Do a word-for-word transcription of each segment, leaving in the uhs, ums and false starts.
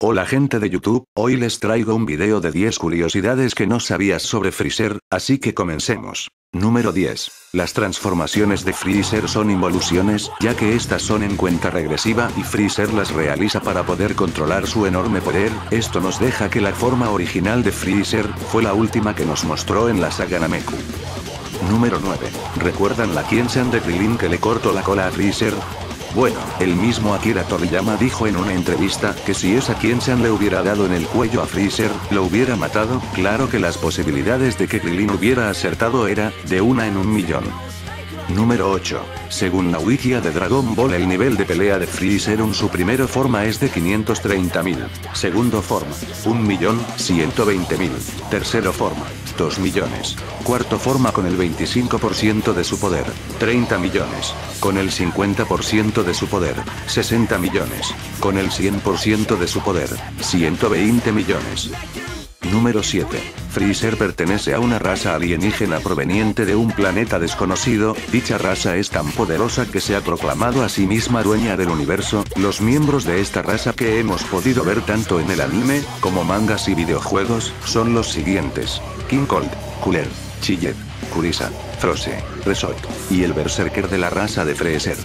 Hola gente de YouTube, hoy les traigo un video de diez curiosidades que no sabías sobre Freezer, así que comencemos. Número diez. Las transformaciones de Freezer son involuciones, ya que estas son en cuenta regresiva y Freezer las realiza para poder controlar su enorme poder. Esto nos deja que la forma original de Freezer fue la última que nos mostró en la saga Nameku. Número nueve. ¿Recuerdan la Kienzan de Krilin que le cortó la cola a Freezer? Bueno, el mismo Akira Toriyama dijo en una entrevista que si esa Kienzan le hubiera dado en el cuello a Freezer, lo hubiera matado. Claro que las posibilidades de que Krilin hubiera acertado era de una en un millón. Número ocho. Según la wikia de Dragon Ball, el nivel de pelea de Freezer en su primera forma es de quinientos treinta mil. Segundo forma, un millón ciento veinte mil. Tercero forma, dos millones. Cuarto forma con el veinticinco por ciento de su poder, treinta millones. Con el cincuenta por ciento de su poder, sesenta millones. Con el cien por ciento de su poder, ciento veinte millones. Número siete. Freezer pertenece a una raza alienígena proveniente de un planeta desconocido. Dicha raza es tan poderosa que se ha proclamado a sí misma dueña del universo. Los miembros de esta raza que hemos podido ver tanto en el anime, como mangas y videojuegos, son los siguientes: King Cold, Cooler, Chiller, Kurisa, Froze, Resort, y el berserker de la raza de Freezer.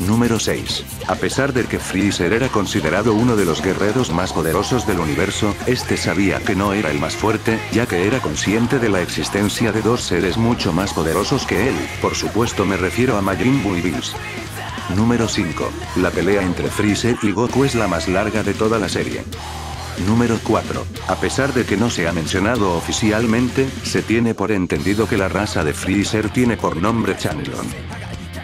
Número seis. A pesar de que Freezer era considerado uno de los guerreros más poderosos del universo, este sabía que no era el más fuerte, ya que era consciente de la existencia de dos seres mucho más poderosos que él. Por supuesto me refiero a Majin Buu y Bills. Número cinco. La pelea entre Freezer y Goku es la más larga de toda la serie. Número cuatro. A pesar de que no se ha mencionado oficialmente, se tiene por entendido que la raza de Freezer tiene por nombre Chanelon.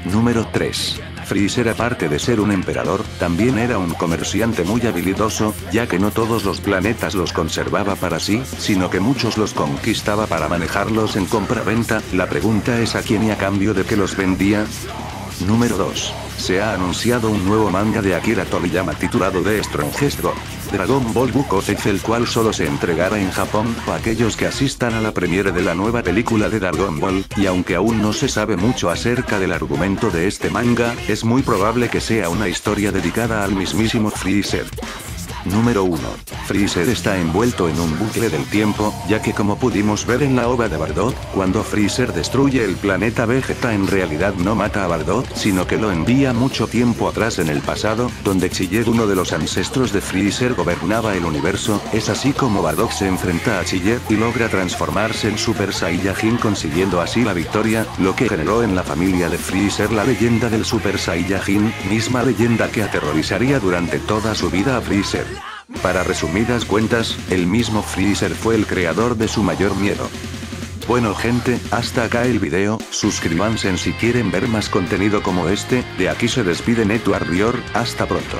Número tres. Freezer, aparte de ser un emperador, también era un comerciante muy habilidoso, ya que no todos los planetas los conservaba para sí, sino que muchos los conquistaba para manejarlos en compra-venta. La pregunta es a quién y a cambio de que los vendía. Número dos. Se ha anunciado un nuevo manga de Akira Toriyama titulado The Strongest Dog, Dragon Ball Bukkotech, el cual solo se entregará en Japón a aquellos que asistan a la premiere de la nueva película de Dragon Ball, y aunque aún no se sabe mucho acerca del argumento de este manga, es muy probable que sea una historia dedicada al mismísimo Freezer. Número uno. Freezer está envuelto en un bucle del tiempo, ya que como pudimos ver en la ova de Bardock, cuando Freezer destruye el planeta Vegeta en realidad no mata a Bardock, sino que lo envía mucho tiempo atrás en el pasado, donde Chiller, uno de los ancestros de Freezer, gobernaba el universo. Es así como Bardock se enfrenta a Chiller y logra transformarse en Super Saiyajin, consiguiendo así la victoria, lo que generó en la familia de Freezer la leyenda del Super Saiyajin, misma leyenda que aterrorizaría durante toda su vida a Freezer. Para resumidas cuentas, el mismo Freezer fue el creador de su mayor miedo. Bueno gente, hasta acá el video, suscríbanse si quieren ver más contenido como este. De aquí se despide Network Warrior, hasta pronto.